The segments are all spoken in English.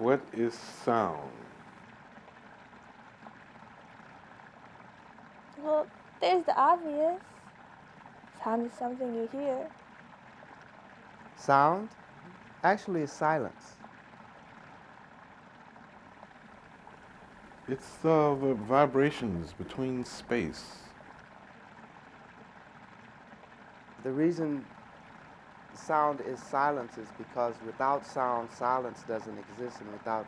What is sound? Well, there's the obvious. Sound is something you hear. Sound actually is silence. It's the vibrations between space. The reason sound is silence is because without sound, silence doesn't exist, and without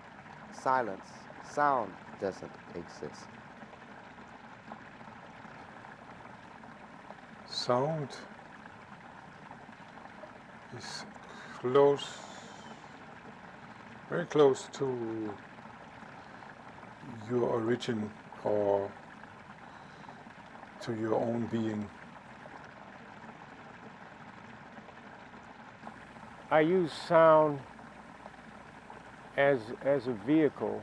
silence, sound doesn't exist. Sound is close, very close to your origin or to your own being. I use sound as a vehicle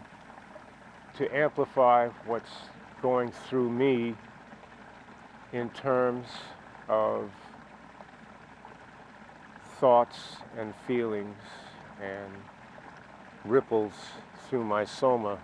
to amplify what's going through me in terms of thoughts and feelings and ripples through my soma.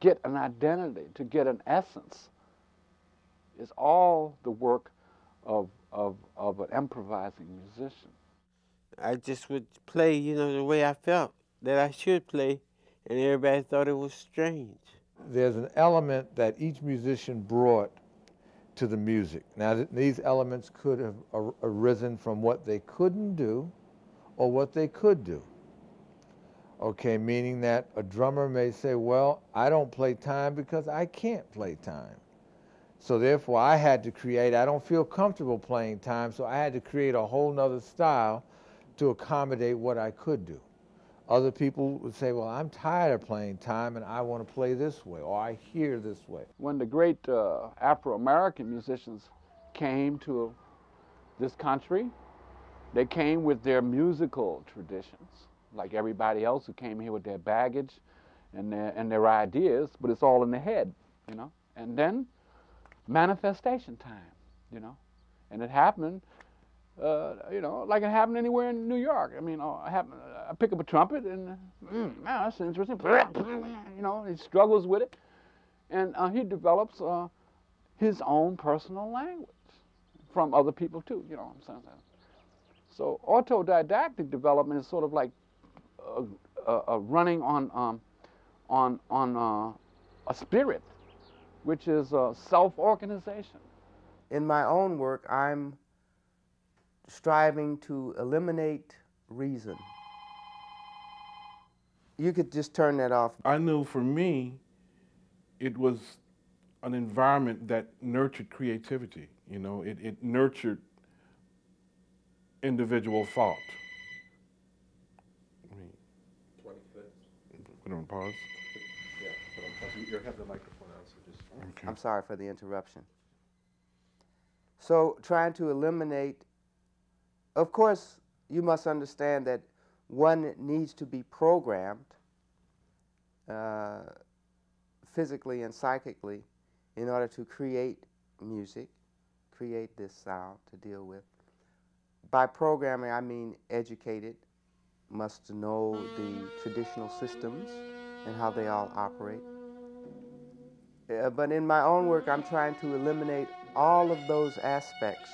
Get an identity, to get an essence, is all the work of an improvising musician. I just would play, you know, the way I felt that I should play, and everybody thought it was strange. There's an element that each musician brought to the music. Now, these elements could have arisen from what they couldn't do or what they could do. Okay, meaning that a drummer may say, well, I don't play time because I can't play time. So therefore I had to create, I don't feel comfortable playing time, so I had to create a whole nother style to accommodate what I could do. Other people would say, well, I'm tired of playing time and I want to play this way, or I hear this way. When the great Afro-American musicians came to this country, they came with their musical traditions, like everybody else who came here with their baggage and their ideas, but it's all in the head, you know. And then manifestation time, you know. And it happened, you know, like it happened anywhere in New York. I mean, I pick up a trumpet and, wow, that's interesting, you know, he struggles with it. And he develops his own personal language from other people too, you know what I'm saying? So autodidactic development is sort of like running on a spirit, which is self-organization. In my own work, I'm striving to eliminate reason. You could just turn that off. I know for me, it was an environment that nurtured creativity. You know, it nurtured individual thought. I mean, 25th. Put on pause. Yeah, put on pause. You have the microphone out, so just. Okay. I'm sorry for the interruption. So, trying to eliminate, of course, you must understand that one needs to be programmed physically and psychically in order to create music, create this sound to deal with. By programming, I mean educated, must know the traditional systems and how they all operate. But in my own work, I'm trying to eliminate all of those aspects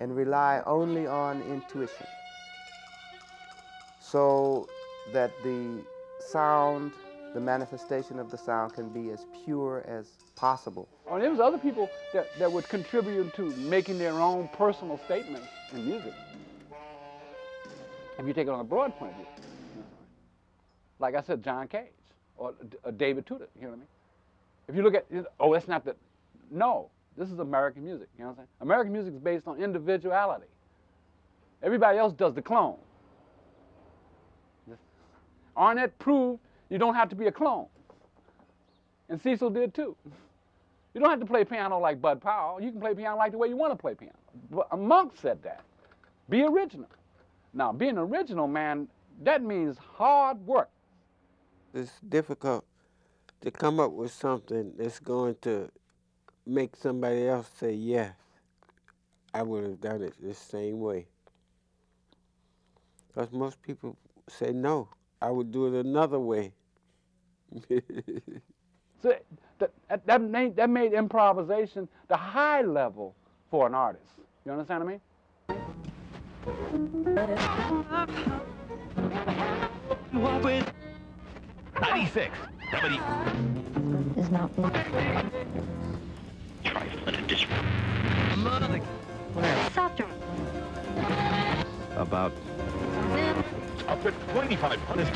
and rely only on intuition, so that the sound, the manifestation of the sound, can be as pure as possible. Oh, there was other people that would contribute to making their own personal statements in music, if you take it on a broad point of view. Like I said, John Cage or David Tudor, you know what I mean? If you look at, oh, that's not the, no, this is American music, you know what I'm saying? American music is based on individuality. Everybody else does the clone. Ornette proved you don't have to be a clone. And Cecil did too. You don't have to play piano like Bud Powell. You can play piano like the way you want to play piano. But Monk said that. Be original. Now, being original, man, that means hard work. It's difficult to come up with something that's going to make somebody else say, yes, I would have done it the same way. Because most people say no. I would do it another way. So that made improvisation the high level for an artist. You understand what I mean? 96. Is not trifling and disruptive. Softer. About. Up at 2500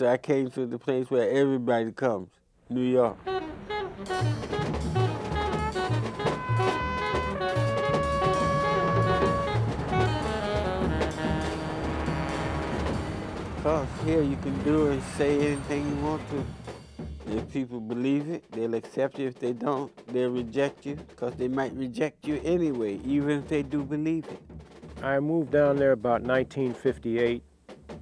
artist, I came to the place where everybody comes, New York. Because here you can do and say anything you want to. If people believe it, they'll accept you. If they don't, they'll reject you, because they might reject you anyway, even if they do believe it. I moved down there about 1958,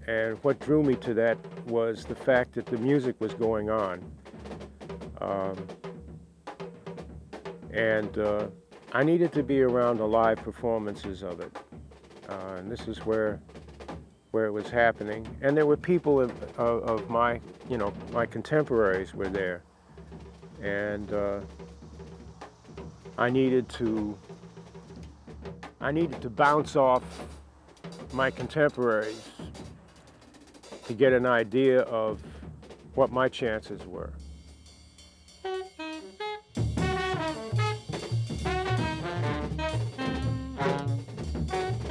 and what drew me to that was the fact that the music was going on. I needed to be around the live performances of it. And this is where it was happening. And there were people of my, you know, my contemporaries were there. And I needed to bounce off my contemporaries to get an idea of what my chances were.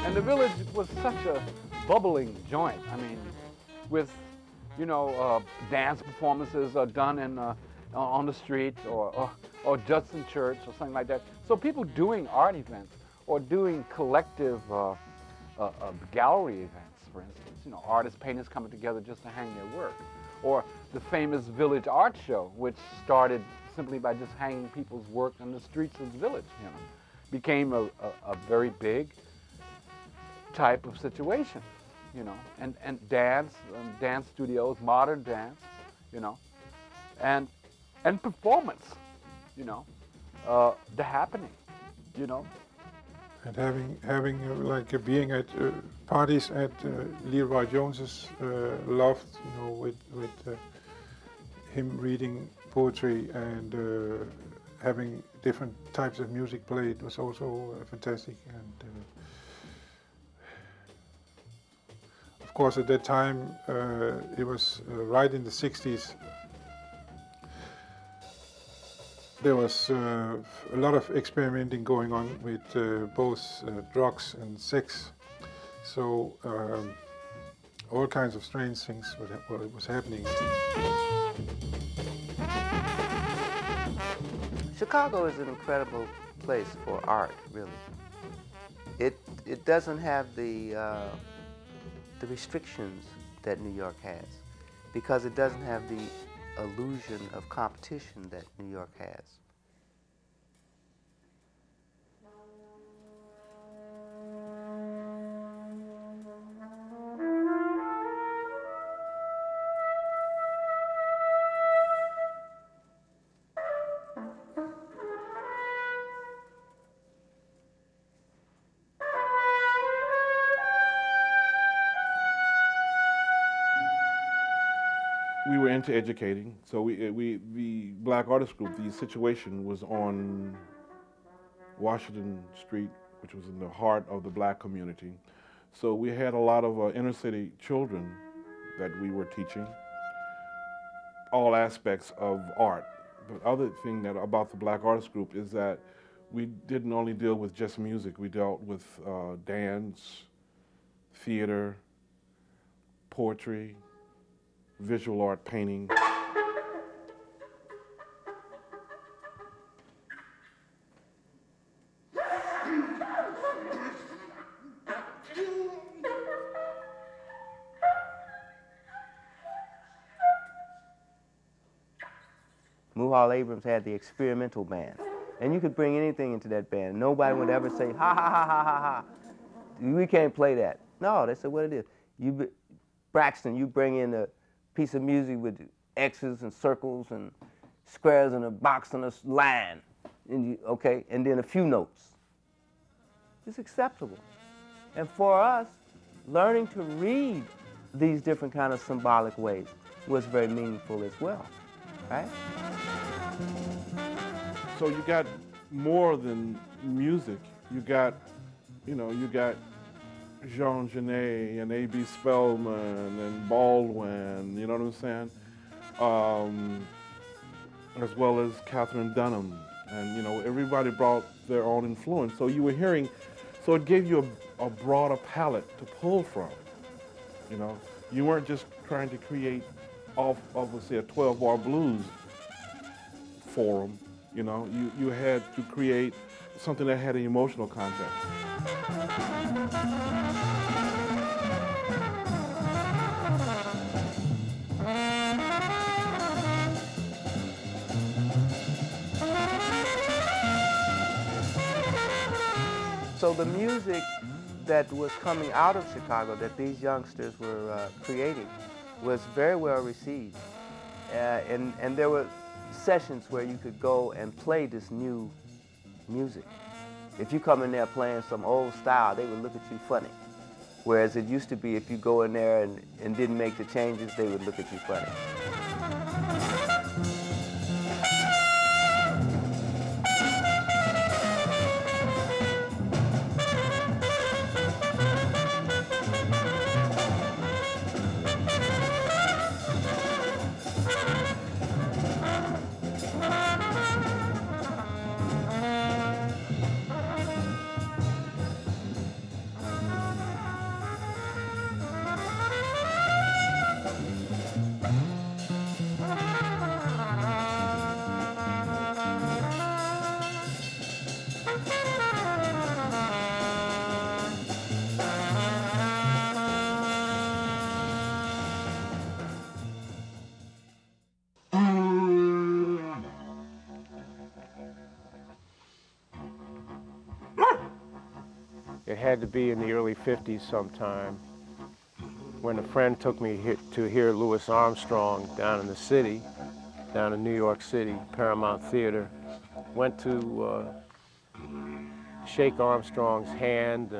And the village was such a bubbling joint. I mean, with, you know, dance performances done in, on the street, or Judson Church or something like that. So people doing art events or doing collective gallery events, for instance, you know, artists, painters coming together just to hang their work. Or the famous Village Art Show, which started simply by just hanging people's work on the streets of the village, you know, became a very big type of situation, you know, and dance studios, modern dance, you know, and performance, you know, the happening, you know. And having being at parties at Leroy Jones's loft, you know, with him reading poetry and having different types of music played was also fantastic. And of course, at that time, it was right in the 60s. There was a lot of experimenting going on with both drugs and sex. So all kinds of strange things was happening. Chicago is an incredible place for art, really. It doesn't have the restrictions that New York has, because it doesn't have the illusion of competition that New York has. Into educating, so we the Black Artist Group, the situation was on Washington Street, which was in the heart of the Black community. So we had a lot of inner city children that we were teaching all aspects of art. But other thing that about the Black Artist Group is that we didn't only deal with just music, we dealt with dance, theater, poetry, visual art, painting. Muhal Abrams had the experimental band, and you could bring anything into that band. Nobody would ever say, ha, ha, ha, ha, ha, ha. We can't play that. No, they said what it is. Braxton, you bring in a piece of music with X's and circles and squares and a box and a line, and you, okay, and then a few notes. It's acceptable. And for us, learning to read these different kind of symbolic ways was very meaningful as well, right? So you got more than music. You got, you know, you got Jean Genet and A.B. Spellman and Baldwin, you know what I'm saying? As well as Catherine Dunham. And, you know, everybody brought their own influence. So you were hearing, so it gave you a broader palette to pull from, you know? You weren't just trying to create off of, say, a 12-bar blues forum, you know. You had to create something that had an emotional content. So the music that was coming out of Chicago that these youngsters were creating was very well received. And there were sessions where you could go and play this new music. If you come in there playing some old style, they would look at you funny. Whereas it used to be if you go in there and didn't make the changes, they would look at you funny. Had to be in the early 50s sometime when a friend took me to hear Louis Armstrong down in the city, down in New York City, Paramount Theater. Went to shake Armstrong's hand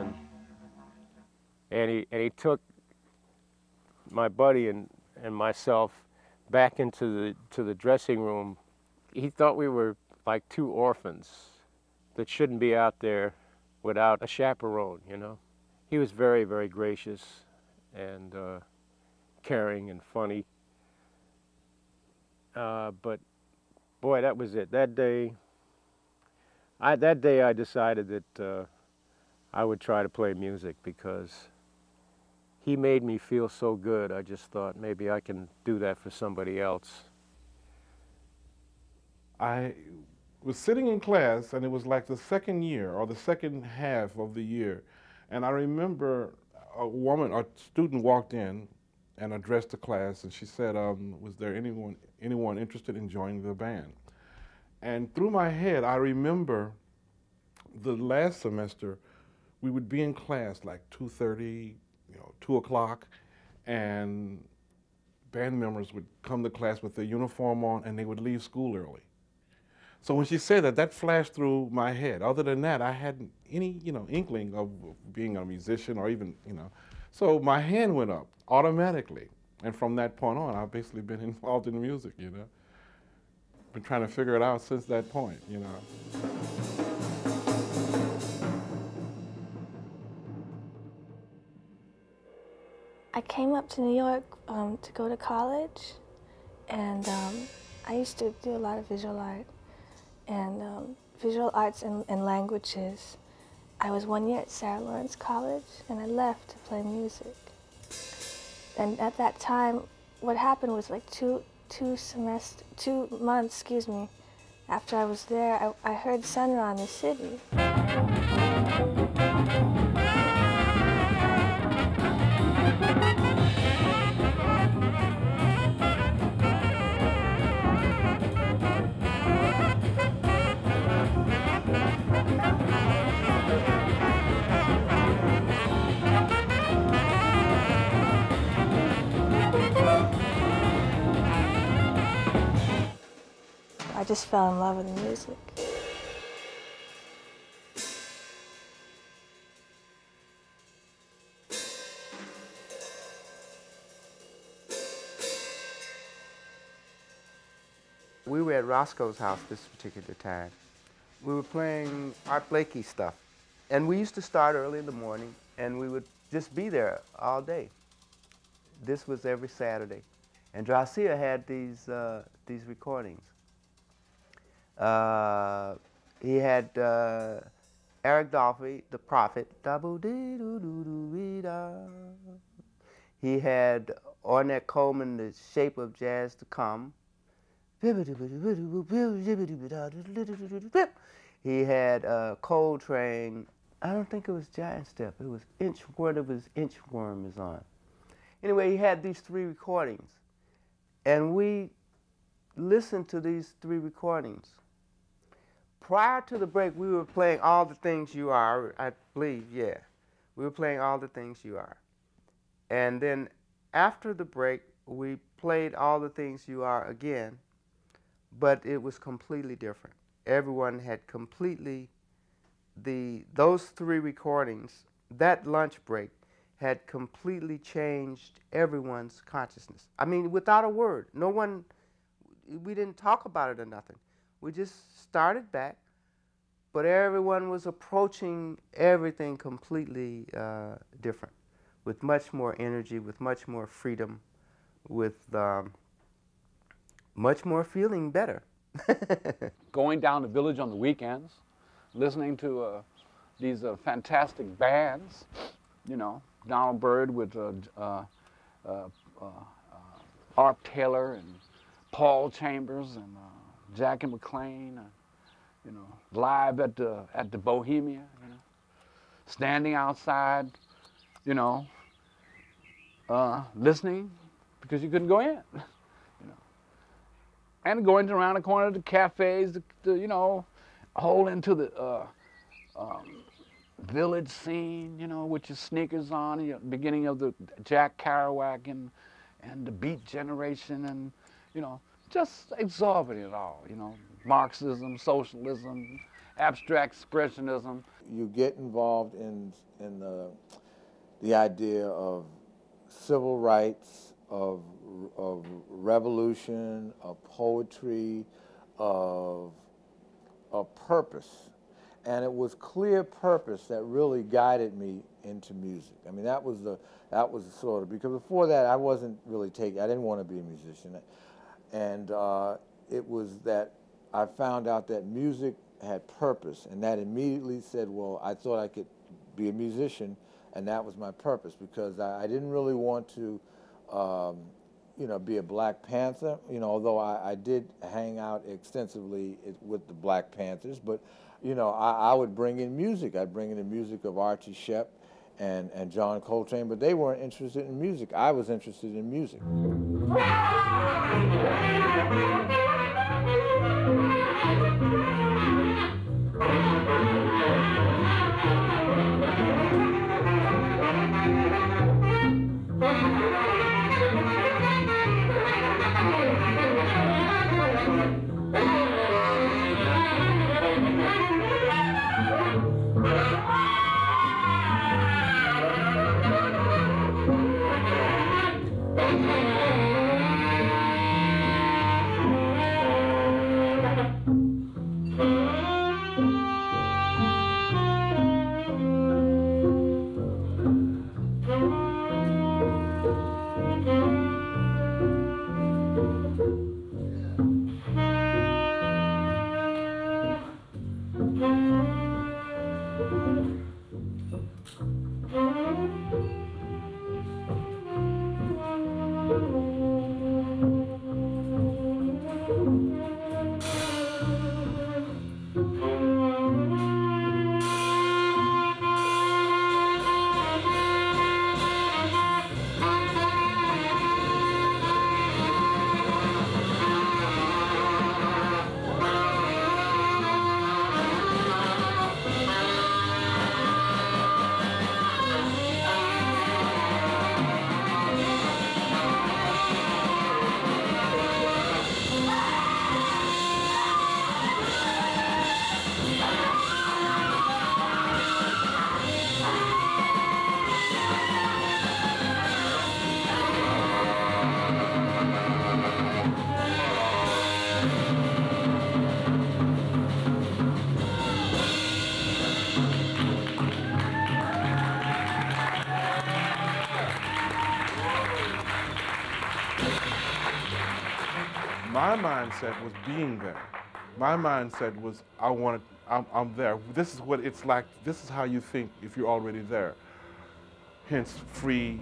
and he took my buddy and myself back into the dressing room. He thought we were like two orphans that shouldn't be out there without a chaperone, you know. He was very, very gracious and caring and funny. But boy, that was it. That day I decided that I would try to play music because he made me feel so good. I just thought maybe I can do that for somebody else. I was sitting in class, and it was like the second year or the second half of the year, and I remember a woman, a student, walked in and addressed the class, and she said, was there anyone interested in joining the band? And through my head, I remember the last semester, we would be in class like 2:30, you know, 2 o'clock, and band members would come to class with their uniform on, and they would leave school early. So when she said that, that flashed through my head. Other than that, I hadn't any, you know, inkling of being a musician or even, you know. So my hand went up automatically. And from that point on, I've basically been involved in music, you know. Been trying to figure it out since that point, you know. I came up to New York to go to college, and I used to do a lot of visual art. And visual arts and languages. I was 1 year at Sarah Lawrence College, and I left to play music. And at that time, what happened was like two months, excuse me, after I was there, I heard Sun Ra in the city. I just fell in love with the music. We were at Roscoe's house this particular time. We were playing Art Blakey stuff. And we used to start early in the morning, and we would just be there all day. This was every Saturday. And Dracia had these recordings. He had Eric Dolphy, the prophet. He He had Ornette Coleman, The Shape of Jazz to Come. He had Coltrane. I don't think it was Giant Step. It was Inchworm is on. Anyway, he had these three recordings, and we listened to these three recordings. Prior to the break, we were playing All the Things You Are, I believe, yeah. We were playing All the Things You Are. And then after the break, we played All the Things You Are again, but it was completely different. Everyone had completely, those three recordings, that lunch break, had completely changed everyone's consciousness. I mean, without a word. No one, we didn't talk about it or nothing. We just started back, but everyone was approaching everything completely different, with much more energy, with much more freedom, with much more feeling better. Going down to Village on the weekends, listening to these fantastic bands, you know, Donald Byrd with Arp Taylor and Paul Chambers and Jackie McLean, you know, live at the Bohemia, you know, standing outside, you know, listening because you couldn't go in, you know, and going around the corner to cafes, to you know, hole into the village scene, you know, with your sneakers on, you know, beginning of the Jack Kerouac and the Beat Generation and, you know, just absorbing it all, you know, Marxism, socialism, abstract expressionism. You get involved in the idea of civil rights, of revolution, of poetry, of purpose. And it was clear purpose that really guided me into music. I mean, that was the sort of, because before that I wasn't really I didn't want to be a musician. And it was that I found out that music had purpose, and that immediately said, well, I thought I could be a musician, and that was my purpose, because I didn't really want to, you know, be a Black Panther, you know, although I did hang out extensively with the Black Panthers, but, you know, I would bring in music. I'd bring in the music of Archie Shepp and John Coltrane, but they weren't interested in music. I was interested in music. My mindset was being there. My mindset was, I'm there. This is what it's like. This is how you think if you're already there. hence free,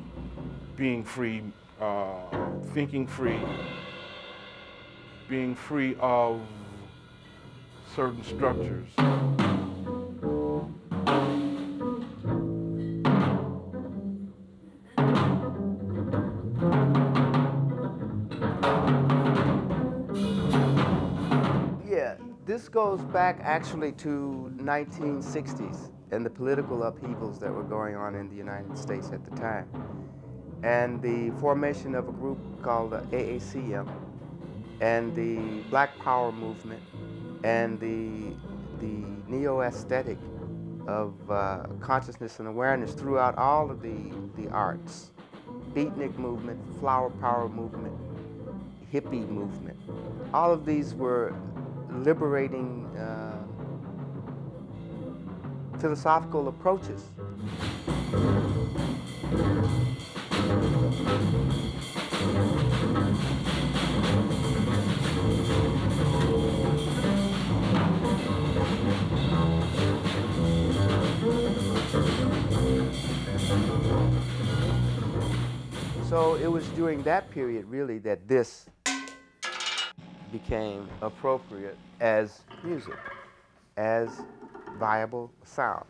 being free, thinking free, being free of certain structures. This goes back actually to 1960s and the political upheavals that were going on in the United States at the time, and the formation of a group called the AACM, and the Black Power movement, and the neo-aesthetic of consciousness and awareness throughout all of the arts, beatnik movement, flower power movement, hippie movement. All of these were liberating philosophical approaches. So it was during that period, really, that this became appropriate as music, as viable sound.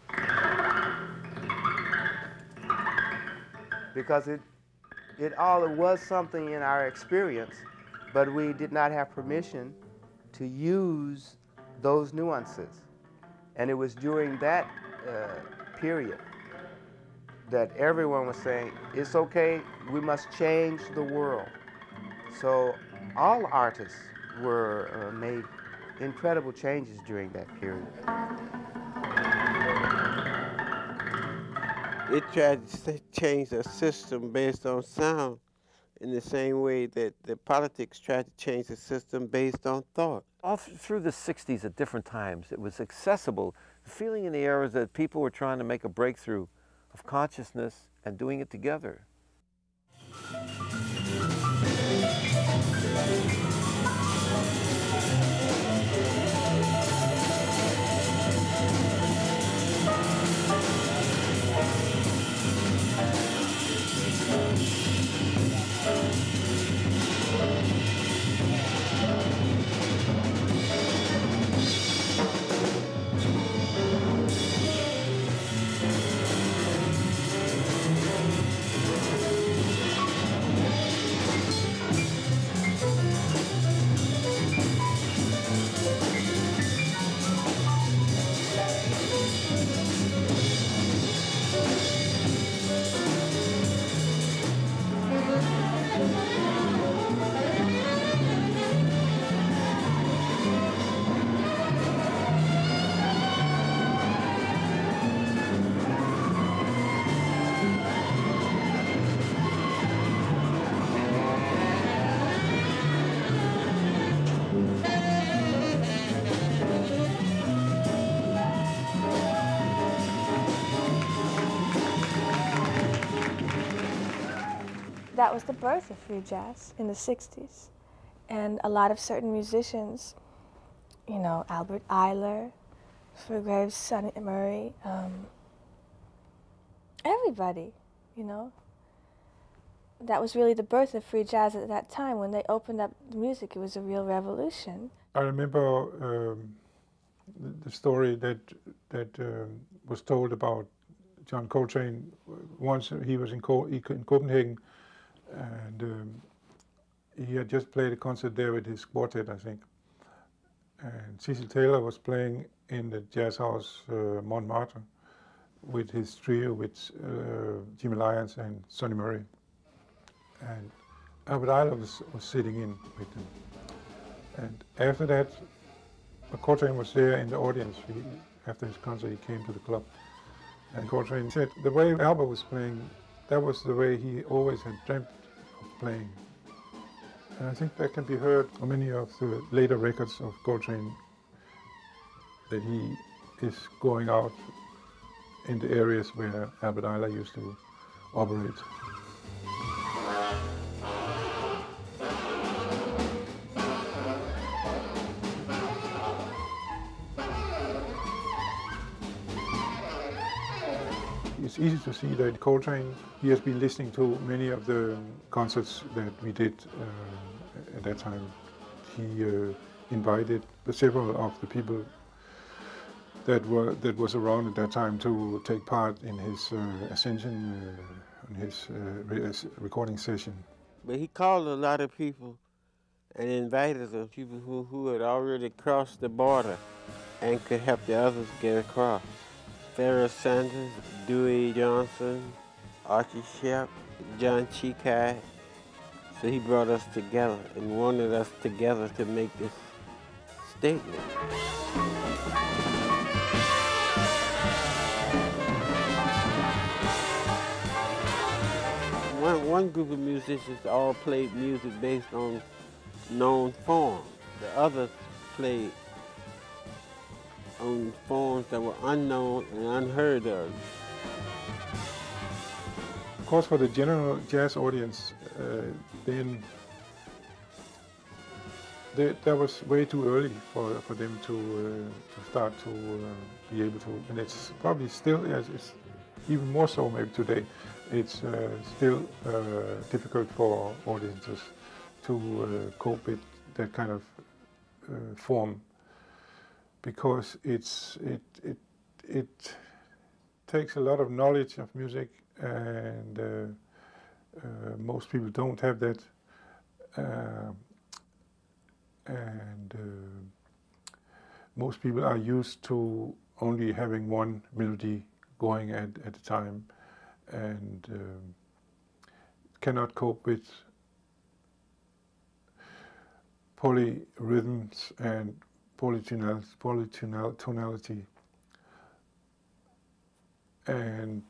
Because it was something in our experience, but we did not have permission to use those nuances. And it was during that period that everyone was saying, it's okay, we must change the world. So all artists were made incredible changes during that period. It tried to change a system based on sound in the same way that the politics tried to change the system based on thought. All through the 60s at different times, it was accessible. The feeling in the air is that people were trying to make a breakthrough of consciousness and doing it together. That was the birth of free jazz in the 60s. And a lot of certain musicians, you know, Albert Ayler, Fru Graves, Sonny Murray, everybody, you know. That was really the birth of free jazz at that time. When they opened up the music, it was a real revolution. I remember the story that was told about John Coltrane. Once he was in Copenhagen, and he had just played a concert there with his quartet, I think. And Cecil Taylor was playing in the Jazz House Montmartre with his trio with Jimmy Lyons and Sonny Murray. And Albert Ayler was sitting in with them. And after that, Coltrane was there in the audience. After his concert, he came to the club. And Coltrane said, the way Albert was playing, that was the way he always had dreamt of playing. And I think that can be heard on many of the later records of Coltrane, that he is going out in the areas where Albert Ayler used to operate. it's easy to see that Coltrane, he has been listening to many of the concerts that we did at that time. He invited several of the people that was around at that time to take part in his Ascension, in his recording session. But he called a lot of people and invited the people who had already crossed the border and could help the others get across. Pharoah Sanders, Dewey Johnson, Archie Shepp, John Tchicai. So he brought us together and wanted us together to make this statement. One group of musicians all played music based on known forms. The others played on forms that were unknown and unheard of. Of course, for the general jazz audience, then that was way too early for them to start to be able to, and it's probably still, yes, it's even more so maybe today, it's still difficult for audiences to cope with that kind of form, because it takes a lot of knowledge of music, and most people don't have that, and most people are used to only having one melody going at a time, and cannot cope with polyrhythms and polytonality and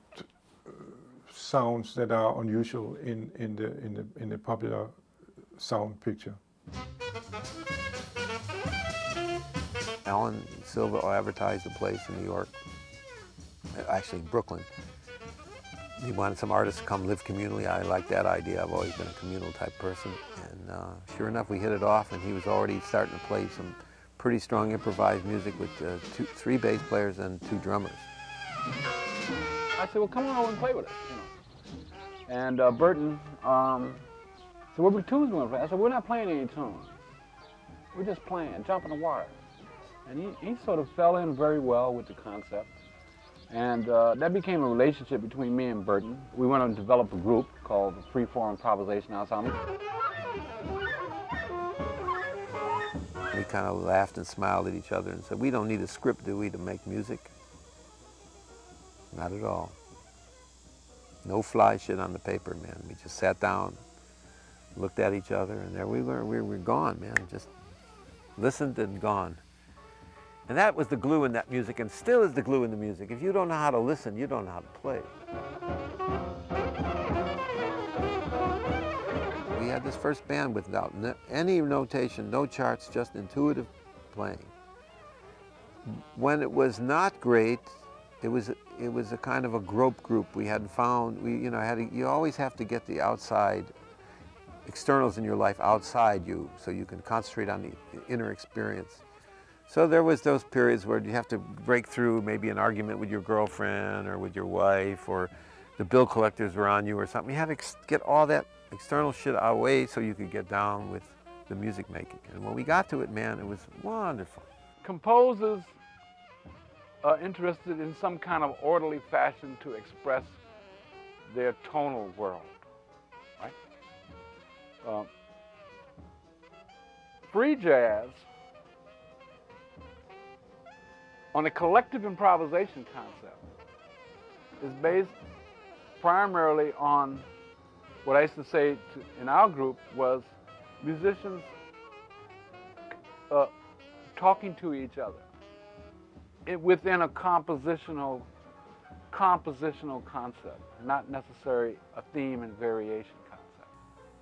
sounds that are unusual in the popular sound picture. Alan Silva advertised a place in New York, actually Brooklyn. He wanted some artists to come live communally. I like that idea. I've always been a communal type person, and sure enough, we hit it off, and he was already starting to play some pretty strong improvised music with three bass players and two drummers. I said, well, come on over and play with us, you know. And Burton said, what tunes we want to play? I said, we're not playing any tunes. We're just playing, jumping the wire. And he sort of fell in very well with the concept. And that became a relationship between me and Burton. We went and developed a group called the Freeform Improvisation Ensemble. We kind of laughed and smiled at each other and said, we don't need a script, do we, to make music? Not at all. No fly shit on the paper, man. We just sat down, looked at each other, and there we were. We were gone, man. Just listened and gone. And that was the glue in that music, and still is the glue in the music. If you don't know how to listen, you don't know how to play. We had this first band without any notation, no charts, just intuitive playing. When it was not great, it was a kind of a grope group. We hadn't found, you always have to get the outside externals in your life outside you, so you can concentrate on the inner experience. So there was those periods where you have to break through maybe an argument with your girlfriend or with your wife, or the bill collectors were on you or something. You had to get all that external shit out of the way so you could get down with the music making. And when we got to it, man, it was wonderful. Composers are interested in some kind of orderly fashion to express their tonal world, right? Free jazz, on a collective improvisation concept, is based primarily on what I used to say in our group was musicians talking to each other. Within a compositional concept, not necessarily a theme and variation concept.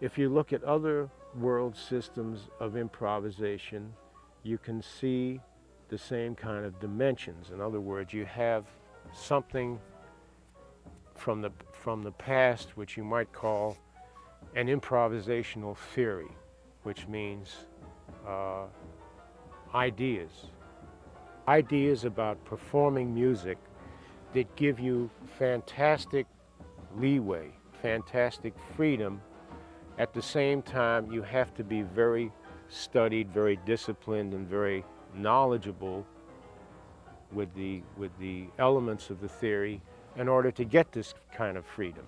If you look at other world systems of improvisation, you can see the same kind of dimensions. In other words, you have something from the past, which you might call an improvisational theory, which means ideas. Ideas about performing music that give you fantastic leeway, fantastic freedom. At the same time, you have to be very studied, very disciplined, and very knowledgeable with the elements of the theory in order to get this kind of freedom.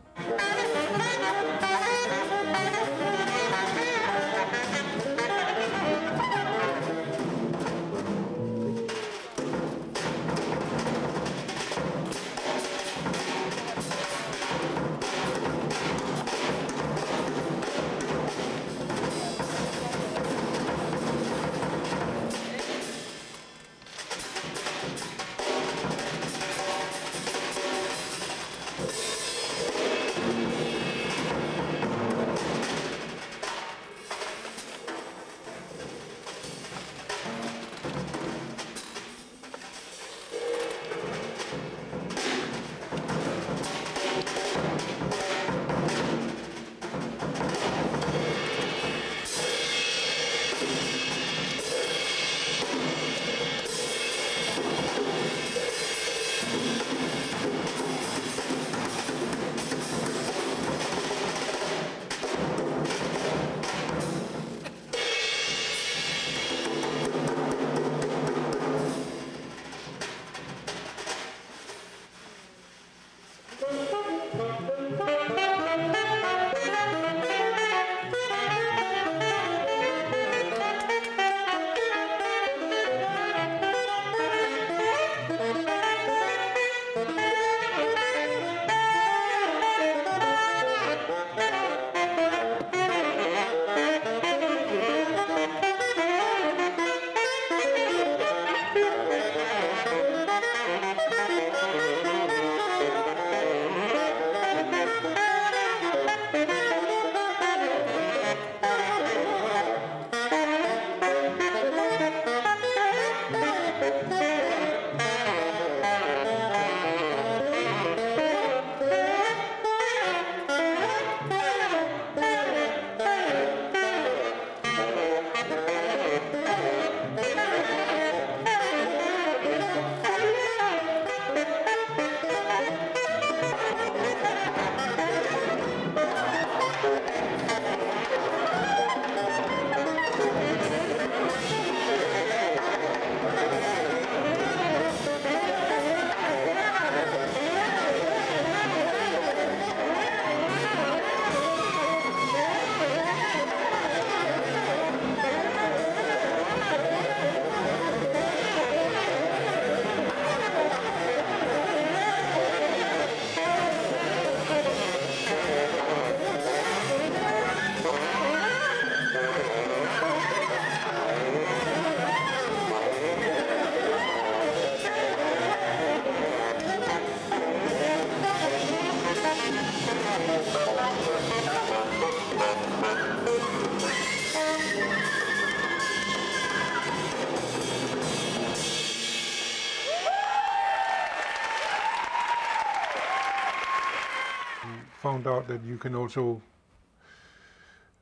Found out that you can also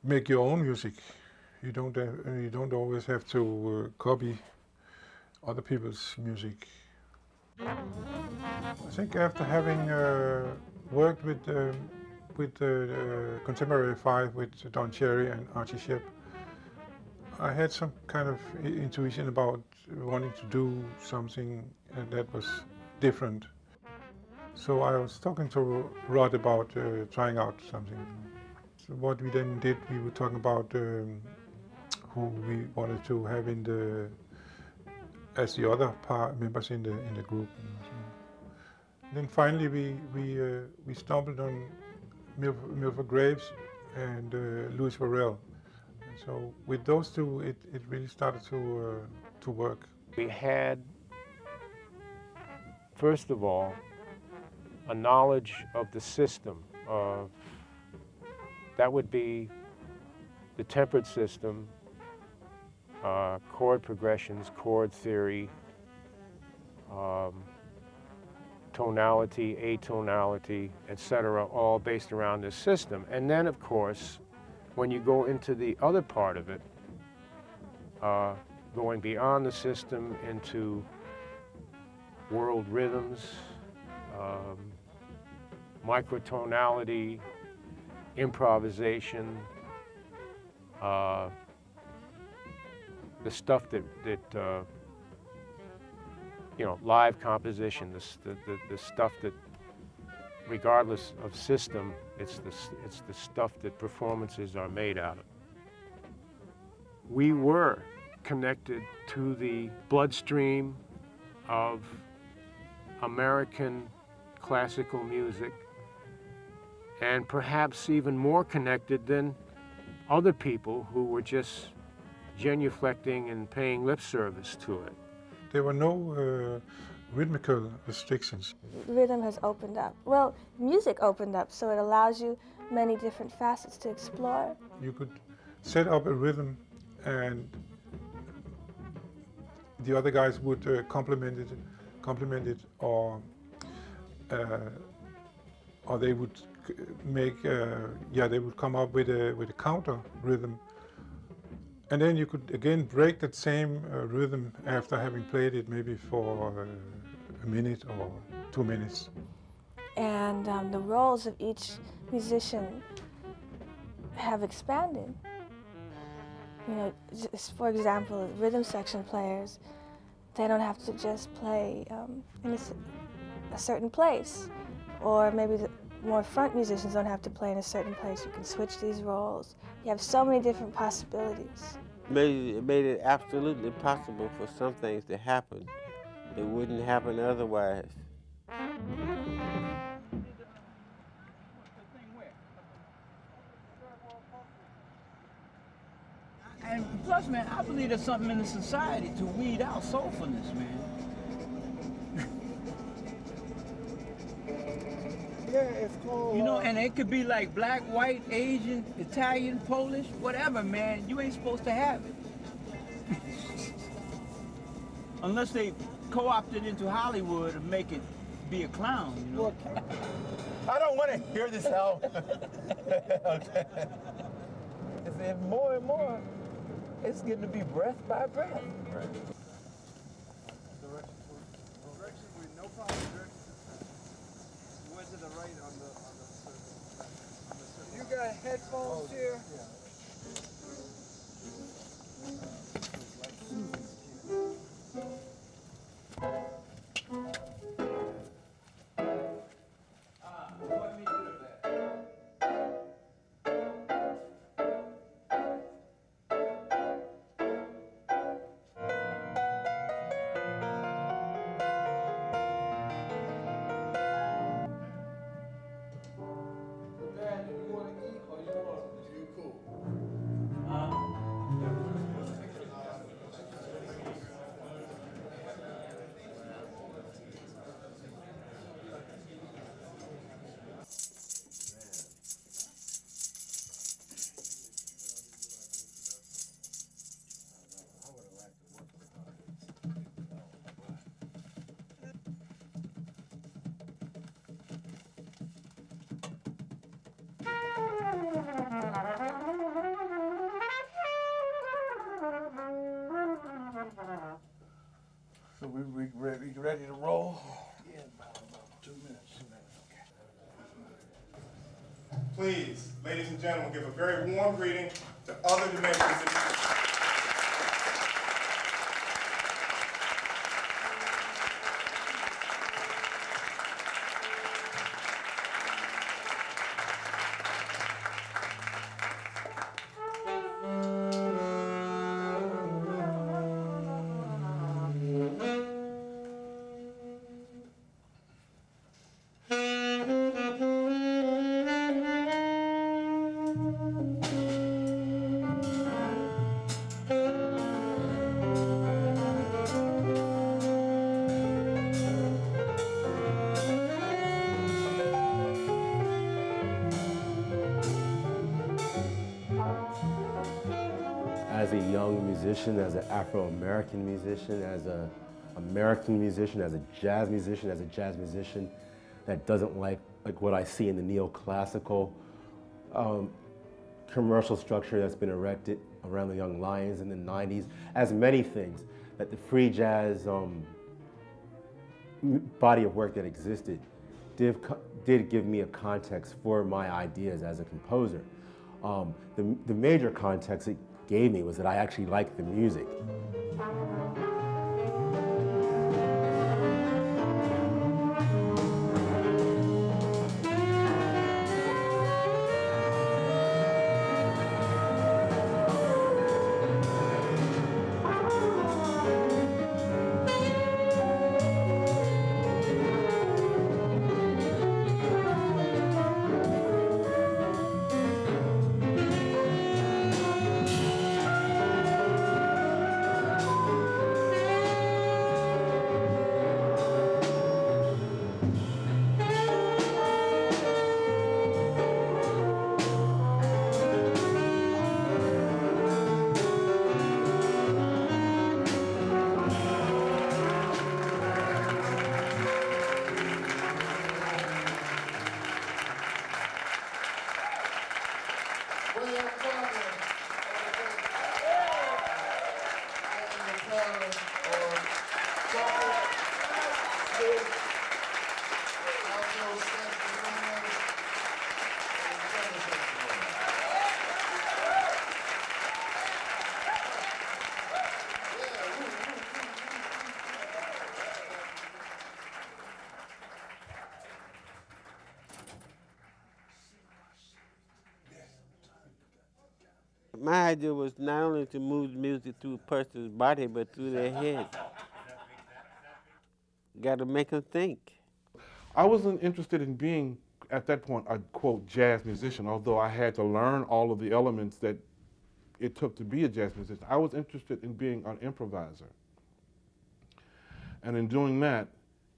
make your own music. You don't always have to copy other people's music. I think after having worked with Contemporary Five, with Don Cherry and Archie Shepp, I had some kind of intuition about wanting to do something that was different. So I was talking to Rod about trying out something. So what we then did, we were talking about who we wanted to have in as the other members in the group. And then finally we stumbled on Fru Graves and Louis Armstrong. And so with those two, it really started to work. We had, first of all, a knowledge of the system. That would be the tempered system, chord progressions, chord theory, tonality, atonality, etc., all based around this system. And then, of course, when you go into the other part of it, going beyond the system into world rhythms, microtonality, improvisation, the stuff that you know, live composition, the stuff that, regardless of system, it's the stuff that performances are made out of. We were connected to the bloodstream of American classical music, and perhaps even more connected than other people who were just genuflecting and paying lip service to it. There were no rhythmical restrictions. Rhythm has opened up. Well, music opened up, so it allows you many different facets to explore. You could set up a rhythm, and the other guys would complement it, or they would make they would come up with a counter rhythm. And then you could again break that same rhythm after having played it maybe for a minute or 2 minutes. And the roles of each musician have expanded. You know, for example, rhythm section players, they don't have to just play in a certain place. Or maybe the more front musicians don't have to play in a certain place. You can switch these roles. You have so many different possibilities. It made it absolutely possible for some things to happen that wouldn't happen otherwise. And plus, man, I believe there's something in the society to weed out soulfulness, man. Yeah, it's cool. You know, and it could be like black, white, Asian, Italian, Polish, whatever, man. You ain't supposed to have it. Unless they co-opted into Hollywood and make it be a clown, you know? I don't want to hear this out. Okay. And more and more, it's getting to be breath by breath. Right. Direction with no problem. Went to the right on the circle. You got headphones here? Yeah. So we ready to roll? Yeah, about 2 minutes. Okay. Please, ladies and gentlemen, give a very warm greeting to Other Dimensions. As a young musician, as an Afro-American musician, as an American musician, as a jazz musician, that doesn't like what I see in the neoclassical commercial structure that's been erected around the Young Lions in the 90s, as many things, that the free jazz body of work that existed did give me a context for my ideas as a composer. The major context it gave me was that I actually liked the music. My idea was not only to move music through a person's body, but through their head. Got to make them think. I wasn't interested in being, at that point, a, quote, jazz musician, although I had to learn all of the elements that it took to be a jazz musician. I was interested in being an improviser. And in doing that,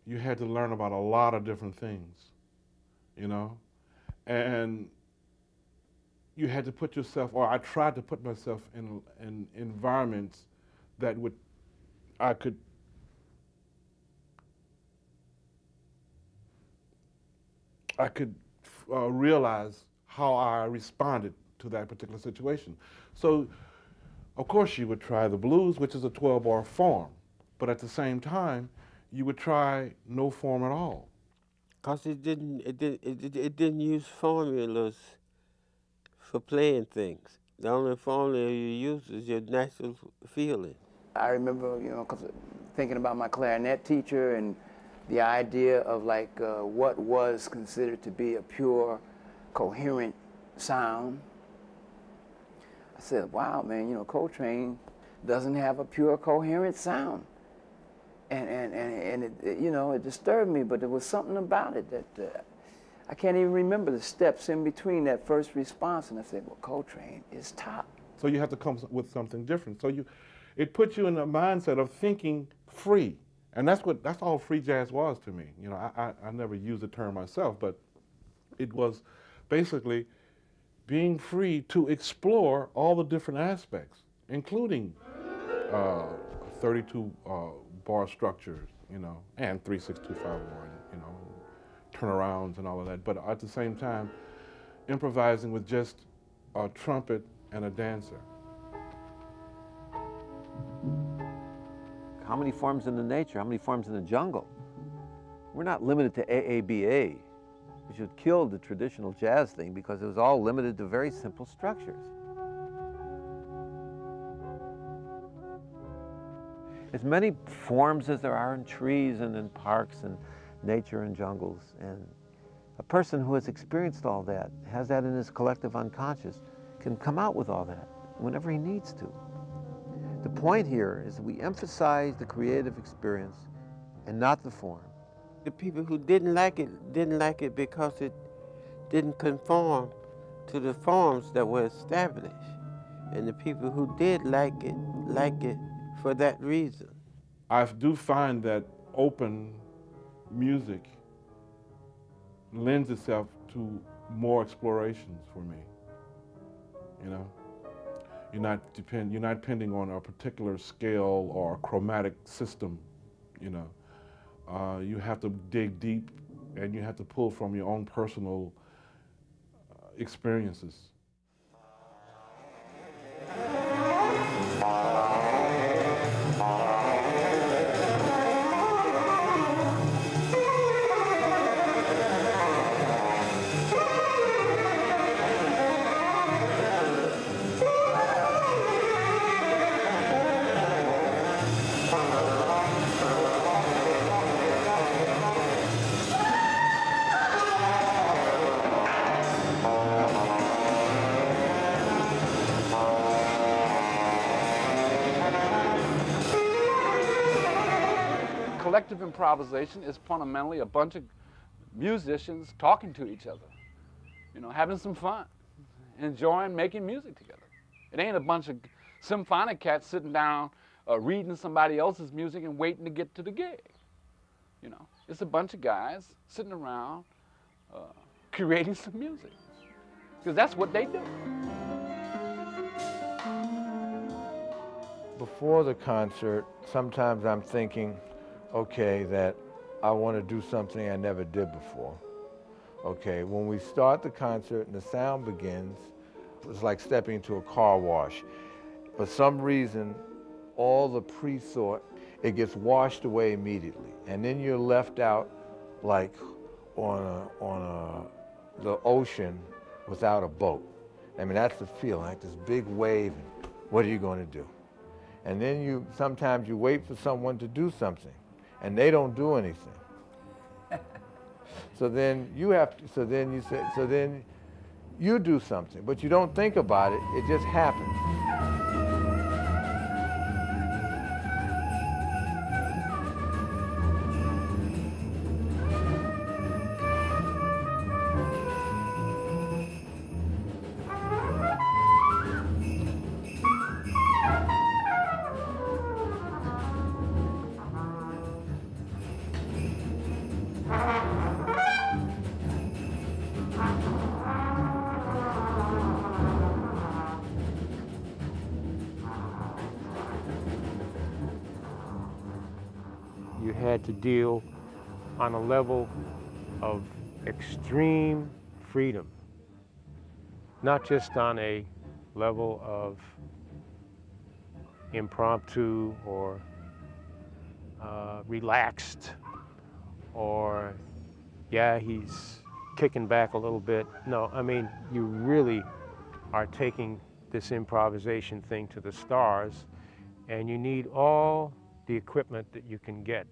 you had to learn about a lot of different things, you know? And you had to put yourself, or I tried to put myself in environments that would, I could realize how I responded to that particular situation. So, of course, you would try the blues, which is a 12-bar form, but at the same time, you would try no form at all. Because it didn't use formulas for playing things. The only formula you use is your natural feeling. I remember, you know, thinking about my clarinet teacher and the idea of like what was considered to be a pure, coherent sound. I said, wow, man, you know, Coltrane doesn't have a pure, coherent sound. And you know, it disturbed me, but there was something about it that I can't even remember the steps in between that first response, and I said, well, Coltrane is top. So you have to come with something different. So you, it puts you in a mindset of thinking free. And that's what, that's all free jazz was to me. You know, I never used the term myself, but it was basically being free to explore all the different aspects, including 32 bar structures, you know, and 3, 6, 2, 5, 1, you know, turnarounds and all of that. But at the same time, improvising with just a trumpet and a dancer. How many forms in the nature? How many forms in the jungle? We're not limited to AABA, which had killed the traditional jazz thing because it was all limited to very simple structures. As many forms as there are in trees and in parks and nature and jungles, and a person who has experienced all that, has that in his collective unconscious, can come out with all that whenever he needs to. The point here is that we emphasize the creative experience and not the form. The people who didn't like it because it didn't conform to the forms that were established. And the people who did like it for that reason. I do find that open music lends itself to more explorations for me, you know? You're not depending on a particular scale or chromatic system, you know. You have to dig deep, and you have to pull from your own personal experiences. collective improvisation is fundamentally a bunch of musicians talking to each other, you know, having some fun, enjoying making music together. It ain't a bunch of symphonic cats sitting down reading somebody else's music and waiting to get to the gig. You know, it's a bunch of guys sitting around creating some music, because that's what they do. Before the concert, sometimes I'm thinking, okay, that I want to do something I never did before. Okay, when we start the concert and the sound begins, it's like stepping into a car wash. For some reason, all the pre-thought, it gets washed away immediately. And then you're left out like on the ocean without a boat. I mean, that's the feeling, like this big wave, and what are you going to do? And then you, sometimes you wait for someone to do something, and they don't do anything. So then you have to, so then you do something, but you don't think about it, it just happens. To deal on a level of extreme freedom, not just on a level of impromptu or relaxed or, yeah, he's kicking back a little bit. No, I mean, you really are taking this improvisation thing to the stars, and you need all the equipment that you can get.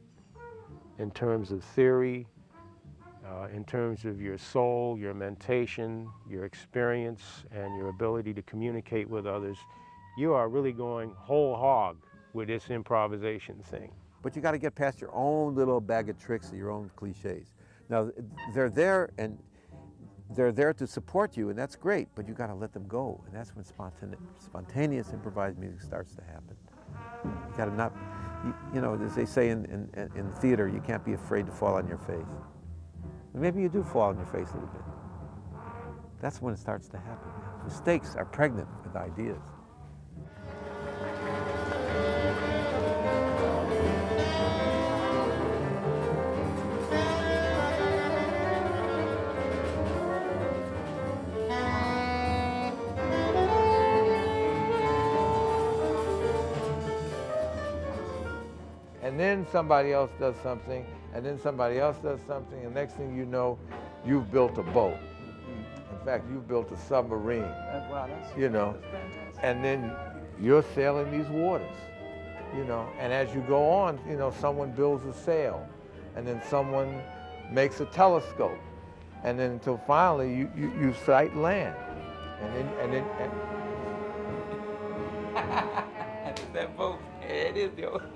In terms of theory, in terms of your soul, your mentation, your experience, and your ability to communicate with others, you are really going whole hog with this improvisation thing. But you got to get past your own little bag of tricks and your own cliches. Now, they're there, and they're there to support you, and that's great, but you got to let them go, and that's when spontaneous improvised music starts to happen. You got to not. You know, as they say in theater, you can't be afraid to fall on your face. Maybe you do fall on your face a little bit. That's when it starts to happen. Mistakes are pregnant with ideas. Then somebody else does something, and then somebody else does something, and next thing you know, you've built a boat. In fact, you've built a submarine. Wow, that's, you know, that's and then you're sailing these waters, you know. And as you go on, you know, someone builds a sail, and then someone makes a telescope, and then until finally you sight land, and that boat. It is the ocean.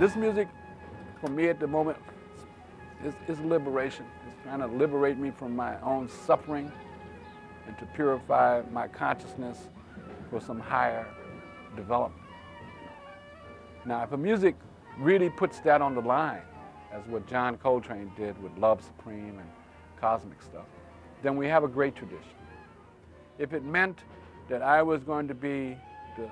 This music, for me at the moment, it's liberation. It's trying to liberate me from my own suffering and to purify my consciousness for some higher development. Now, if a music really puts that on the line, as what John Coltrane did with Love Supreme and cosmic stuff, then we have a great tradition. If it meant that I was going to be the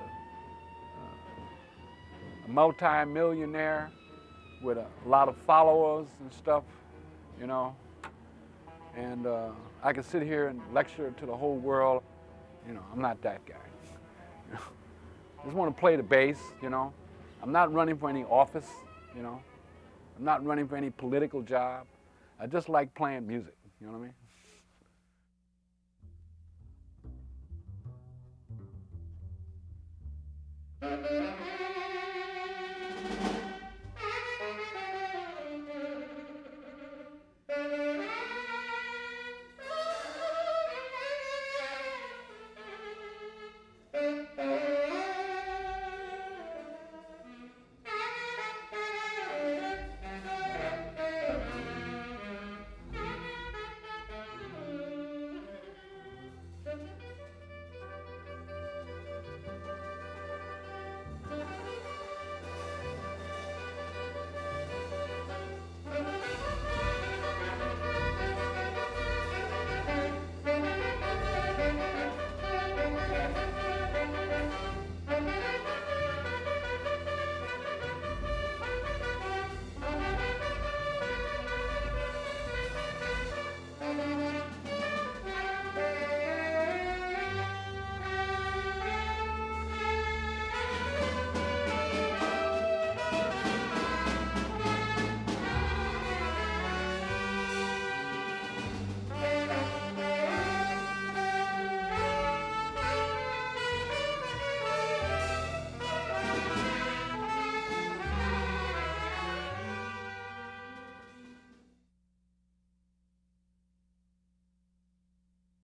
multi-millionaire with a lot of followers and stuff, you know, and I could sit here and lecture to the whole world, you know, I'm not that guy. You know? I just want to play the bass, you know. I'm not running for any office, you know. I'm not running for any political job. I just like playing music, you know what I mean?